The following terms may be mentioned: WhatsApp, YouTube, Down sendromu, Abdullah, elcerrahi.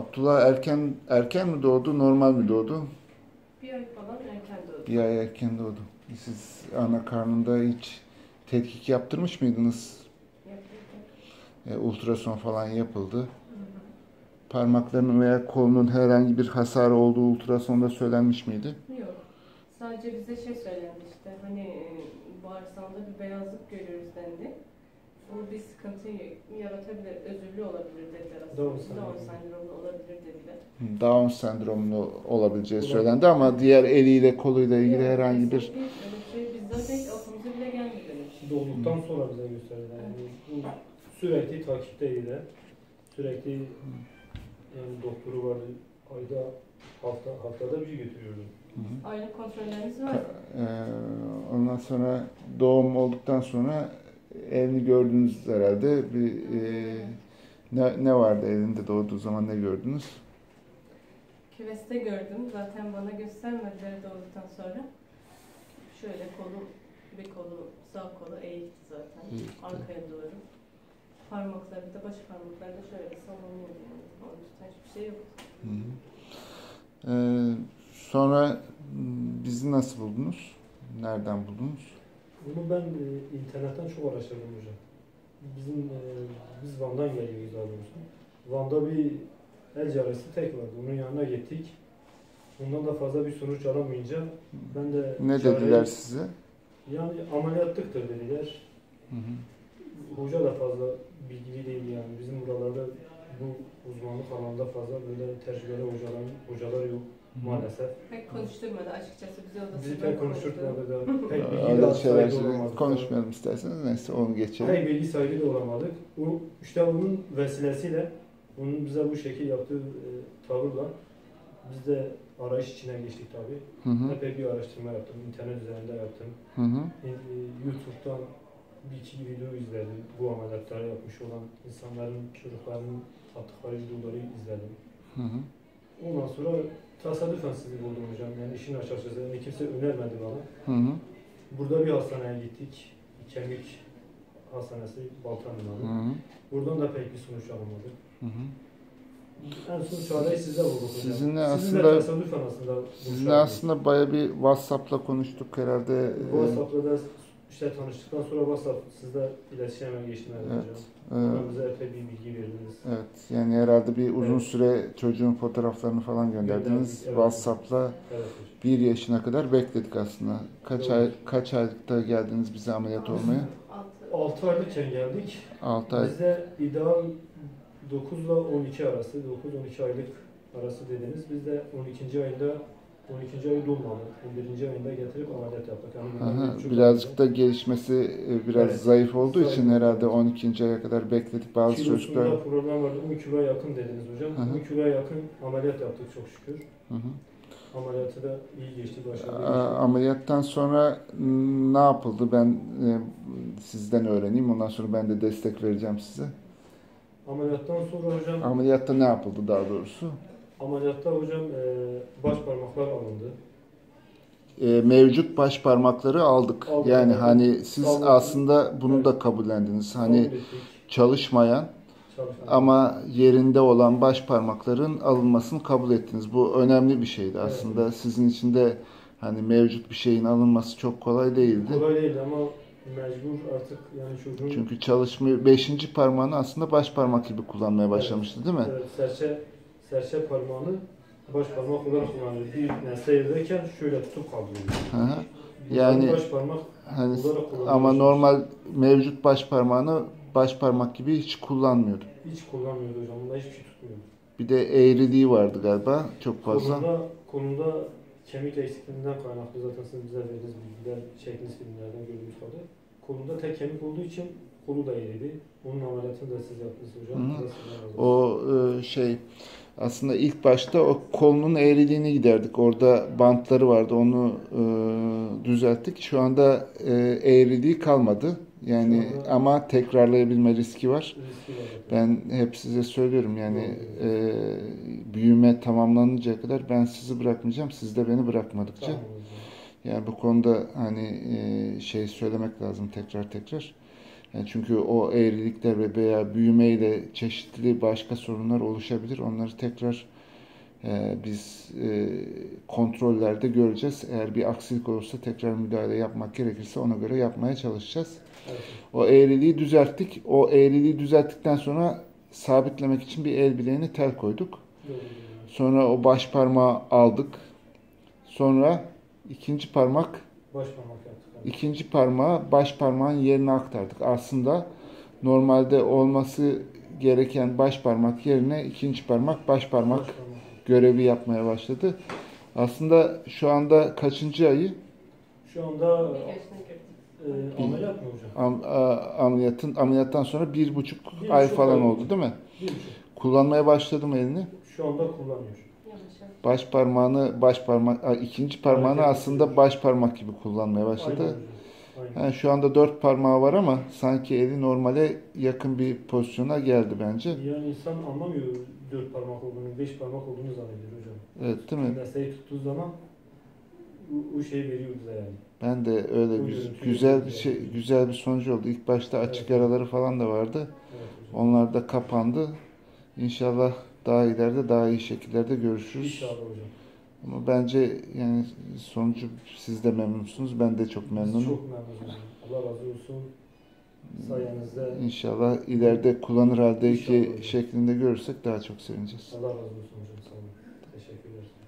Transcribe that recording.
Abdullah erken mi doğdu, normal mi doğdu? Bir ay falan erken doğdu. Bir ay erken doğdu. Siz ana karnında hiç tetkik yaptırmış mıydınız? Yaptırdım. Ultrason falan yapıldı. Hı hı. Parmaklarının veya kolunun herhangi bir hasarı olduğu ultrasonda söylenmiş miydi? Yok. Sadece bize şey söylenmişti. Hani bağırsağında bir beyazlık görüyoruz dendi. Bu bir sıkıntı yaratabilir, özürlü olabilir dediler aslında. Down sendromu olabilir dediler. Down sendromu olabileceği söylendi ama diğer eliyle koluyla ilgili yani herhangi bir... Biz zaten aklımıza bile gelmedi. Doğduktan sonra bize gösterdiler. Yani sürekli takipteydiler. Sürekli yani doktoru vardı. Ayda, haftada bir götürüyordu. Aylık kontrollerimiz vardı. Ondan sonra doğum olduktan sonra elini gördünüz herhalde. Bir, ne vardı elinde doğduğu zaman, ne gördünüz? Küveste gördüm. Zaten bana göstermediler doğduktan sonra. Şöyle kolu, bir kolu, sağ kolu eğikti zaten. Arkaya doğru. Parmakları da, baş parmakları da şöyle sallanıyordu. Onun üstüne hiçbir şey yoktu. Hı hı. Sonra bizi nasıl buldunuz? Nereden buldunuz? Bunu ben internetten çok araştırdım hocam. Biz Van'dan geliyoruz daha doğrusu. Van'da bir el cerrahisi tek vardı. Onun yanına gittik. Bundan da fazla bir sonuç alamayınca ben de... Ne dediler size? Yani ameliyatlıktır dediler. Hı hı. Hoca da fazla bilgili değil yani. Bizim buralarda bu uzmanlık alanında fazla böyle tecrübeli hocalar yok. Maalesef. Pek konuşturmadı açıkçası. Bizi pek konuşturmadı da. Pek bilgi de sahibi olamadık. Konuşmayalım isterseniz. Neyse onu geçelim. Pek bilgi sahibi de olamadık. İşte onun vesilesiyle, onun bize bu şekil yaptığı tavırla biz de arayış içine geçtik tabii. Epey bir araştırma yaptım. İnternet üzerinde yaptım. Hı hı. YouTube'dan bir iki video izledim. Bu ameliyatları yapmış olan insanların, çocuklarının attıkları videoları izledim. Hı hı. Ondan sonra tesadüfen sizi buldum hocam. Yani işin açıkçası yani kimse önermedi bana. Hı hı. Burada bir hastaneye gittik. Kemik hastanesi Baltan'dan. Buradan da pek bir sonuç alamadık. Hı hı. En son çareyi size bulduk hocam. Sizinle aslında bayağı bir WhatsApp'la konuştuk herhalde. WhatsApp'la da işte tanıştıktan sonra WhatsApp sizle iletişime geçtim herhalde hocam. Bize epey bir bilgi verdiniz. Evet, yani herhalde bir uzun süre çocuğun fotoğraflarını falan gönderdiniz. Evet. WhatsApp'la bir yaşına kadar bekledik aslında. Kaç aylıkta geldiniz bize ameliyat olmaya? 6 aylıkken geldik. 6 ay. Bize ideal 9 ile 12 arası, 9-12 aylık arası dediniz. Biz de 12. ayında 12. ayı dolmadı. 11. ayında getirip ameliyat yaptık. Yani aha, birazcık da gelişmesi biraz zayıf olduğu için herhalde 12. aya kadar bekletip bazı çocuklar... Kilosunda problem vardı. 10 kiloya yakın dediniz hocam. Aha. 10 kiloya yakın ameliyat yaptık çok şükür. Hı hı. Ameliyatı da iyi geçti. Ameliyattan sonra ne yapıldı? Ben sizden öğreneyim. Ondan sonra ben de destek vereceğim size. Ameliyattan sonra hocam... Ameliyatta ne yapıldı daha doğrusu? Ameliyatta hocam baş parmaklar alındı. Mevcut baş parmakları aldık. Yani hani siz aslında bunu da kabullendiniz. Hani çalışmayan ama yerinde olan baş parmakların alınmasını kabul ettiniz. Bu önemli bir şeydi aslında. Evet. Sizin için de hani mevcut bir şeyin alınması çok kolay değildi. Kolay değildi ama mecbur artık yani çocuğun... Çünkü çalışmıyor. 5. parmağını aslında baş parmak gibi kullanmaya başlamıştı değil mi? Evet. Serçe parmağını baş parmak olarak kullanıyor. Bir nesne yerdeyken şöyle tutup kaldırıyor. Yani baş parmak hani, ama normal mevcut baş parmağını baş parmak gibi hiç kullanmıyordu. Hiç kullanmıyordu hocam. Bunda hiçbir şey tutmuyordu. Bir de eğriliği vardı galiba çok fazla. Konuda kemik eksikliğinden kaynaklı zaten siz bize verdiğiniz bilgiler, çektiğiniz filmlerden gördüğünüz kadar. Kolunda tek kemik olduğu için kolu da eğriydi. Onun ameliyatını da siz yaptınız hocam. Hı -hı. O şey... Aslında ilk başta o kolunun eğriliğini giderdik. Orada bantları vardı. Onu düzelttik. Şu anda eğriliği kalmadı. Yani ama tekrarlayabilme riski var. Ben hep size söylüyorum yani büyüme tamamlanıncaya kadar ben sizi bırakmayacağım. Siz de beni bırakmadıkça. Yani bu konuda hani şey söylemek lazım tekrar. Yani çünkü o eğrilikler ve veya büyümeyle çeşitli başka sorunlar oluşabilir. Onları tekrar biz kontrollerde göreceğiz. Eğer bir aksilik olursa tekrar müdahale yapmak gerekirse ona göre yapmaya çalışacağız. Evet. O eğriliği düzelttik. O eğriliği düzelttikten sonra sabitlemek için bir el bileğine tel koyduk. Evet. Sonra o baş parmağı aldık. Sonra ikinci parmak, baş parmak yaptık. İkinci parmağı baş parmağın yerine aktardık. Aslında normalde olması gereken baş parmak yerine ikinci parmak baş parmak görevi yapmaya başladı. Aslında şu anda kaçıncı ayı? Şu anda ameliyat mı hocam? Ameliyattan sonra 1,5 ay falan oldu değil mi? 1,5. Kullanmaya başladı mı elini? Şu anda kullanıyor. İkinci parmağını aslında baş parmak gibi kullanmaya başladı. Aynen. Yani şu anda 4 parmağı var ama sanki eli normale yakın bir pozisyona geldi bence. Yani insan anlamıyor 4 parmak olduğunu, 5 parmak olduğunu zannediyor hocam. Evet değil mi? Mesleği tuttuğu zaman o şey veriyor bize yani. Ben de öyle güzel bir sonucu oldu. İlk başta açık yaraları falan da vardı. Evet, onlar da kapandı. İnşallah daha ileride daha iyi şekillerde görüşürüz. İnşallah hocam. Ama bence yani sonucu siz de memnunsunuz. Ben de çok memnunum. Biz çok memnunuz. Allah razı olsun. Sayenizde. İnşallah ileride kullanır haldeki şeklinde görürsek daha çok sevineceğiz. Allah razı olsun hocam. Sağ olun. Teşekkürler.